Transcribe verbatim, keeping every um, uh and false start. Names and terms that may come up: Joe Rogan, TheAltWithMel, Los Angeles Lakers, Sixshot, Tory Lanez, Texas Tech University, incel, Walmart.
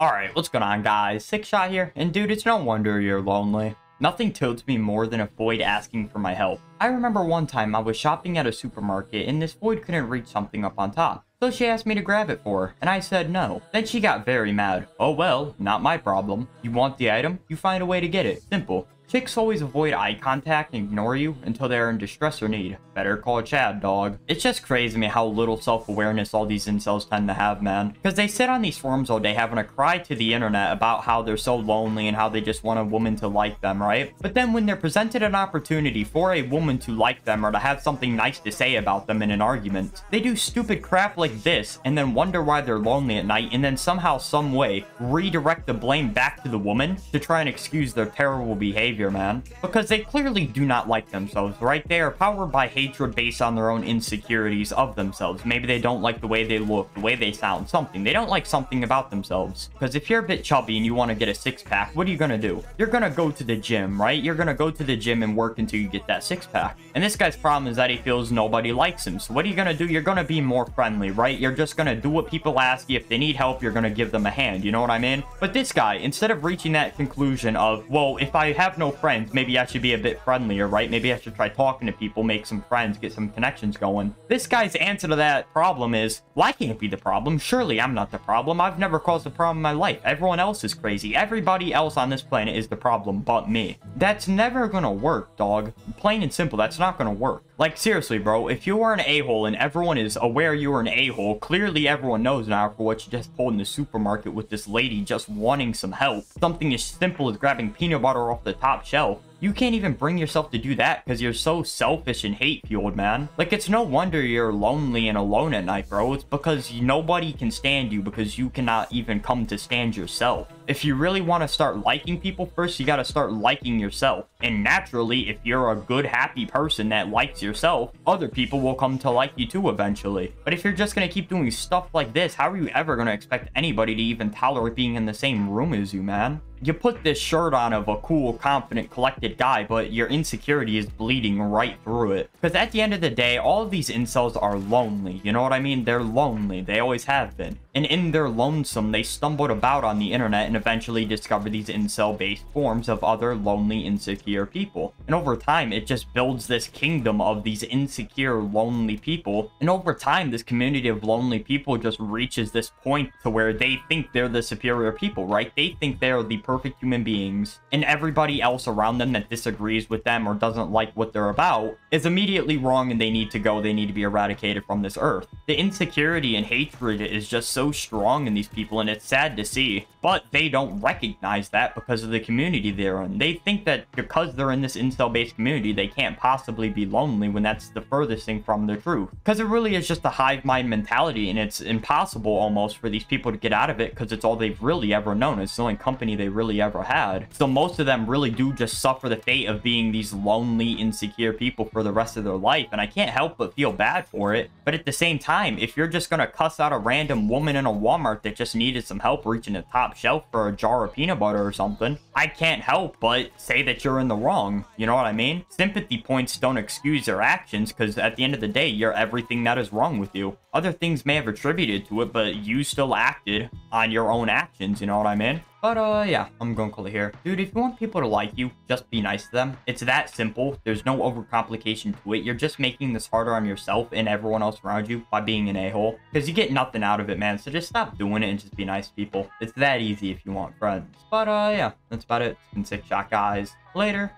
All right, what's going on, guys? Sixshot here, and dude, it's no wonder you're lonely. Nothing tilts me more than a void asking for my help. I remember one time I was shopping at a supermarket and this void couldn't reach something up on top, so she asked me to grab it for her, and I said no. Then she got very mad. Oh well, not my problem. You want the item? You find a way to get it. Simple. Chicks always avoid eye contact and ignore you until they are in distress or need. Better call Chad, dog. It's just crazy to me how little self-awareness all these incels tend to have, man. Because they sit on these forums all day having a cry to the internet about how they're so lonely and how they just want a woman to like them, right? But then when they're presented an opportunity for a woman to like them or to have something nice to say about them in an argument, they do stupid crap like this and then wonder why they're lonely at night and then somehow, some way, redirect the blame back to the woman to try and excuse their terrible behavior. Man, because they clearly do not like themselves, right? They are powered by hatred based on their own insecurities of themselves. Maybe they don't like the way they look, the way they sound, something. They don't like something about themselves. Because if you're a bit chubby and you want to get a six-pack, what are you going to do? You're going to go to the gym, right? You're going to go to the gym and work until you get that six-pack. And this guy's problem is that he feels nobody likes him. So what are you going to do? You're going to be more friendly, right? You're just going to do what people ask you. If they need help, you're going to give them a hand. You know what I mean? But this guy, instead of reaching that conclusion of, well, if I have no friends, maybe I should be a bit friendlier, right? Maybe I should try talking to people, make some friends, get some connections going. This guy's answer to that problem is, well, I can't be the problem. Surely I'm not the problem. I've never caused a problem in my life. Everyone else is crazy. Everybody else on this planet is the problem but me. That's never gonna work, dog. Plain and simple, that's not gonna work. Like, seriously, bro, if you are an a-hole and everyone is aware you're an a-hole, clearly everyone knows now for what you just pulled in the supermarket with this lady just wanting some help. Something as simple as grabbing peanut butter off the top shelf. You can't even bring yourself to do that because you're so selfish and hate-fueled, man. Like, it's no wonder you're lonely and alone at night, bro. It's because nobody can stand you because you cannot even come to stand yourself. If you really want to start liking people, first you got to start liking yourself. And naturally, if you're a good, happy person that likes yourself, other people will come to like you too eventually. But if you're just going to keep doing stuff like this, how are you ever going to expect anybody to even tolerate being in the same room as you, man? You put this shirt on of a cool, confident, collected guy, but your insecurity is bleeding right through it. Because at the end of the day, all of these incels are lonely. You know what I mean? They're lonely. They always have been. And in their lonesome, they stumbled about on the internet and eventually discovered these incel-based forms of other lonely, insecure people. And over time, it just builds this kingdom of these insecure, lonely people. And over time, this community of lonely people just reaches this point to where they think they're the superior people, right? They think they're the perfect human beings, and everybody else around them that disagrees with them or doesn't like what they're about is immediately wrong, and they need to go, they need to be eradicated from this earth. The insecurity and hatred is just so strong in these people, and it's sad to see, but they don't recognize that because of the community they're in. They think that because they're in this incel-based community, they can't possibly be lonely, when that's the furthest thing from the truth. Because it really is just a hive mind mentality, and it's impossible almost for these people to get out of it because it's all they've really ever known. It's the only company they really really ever had. So most of them really do just suffer the fate of being these lonely, insecure people for the rest of their life, and I can't help but feel bad for it. But at the same time, if you're just gonna cuss out a random woman in a Walmart that just needed some help reaching the top shelf for a jar of peanut butter or something, I can't help but say that you're in the wrong. You know what I mean? Sympathy points don't excuse their actions, because at the end of the day, you're everything that is wrong with you. Other things may have attributed to it, but you still acted on your own actions. You know what I mean? But, uh, yeah, I'm gonna call it here. Dude, if you want people to like you, just be nice to them. It's that simple. There's no overcomplication to it. You're just making this harder on yourself and everyone else around you by being an a-hole. Because you get nothing out of it, man. So just stop doing it and just be nice to people. It's that easy if you want friends. But, uh, yeah, that's about it. It's been Sixshot, guys. Later.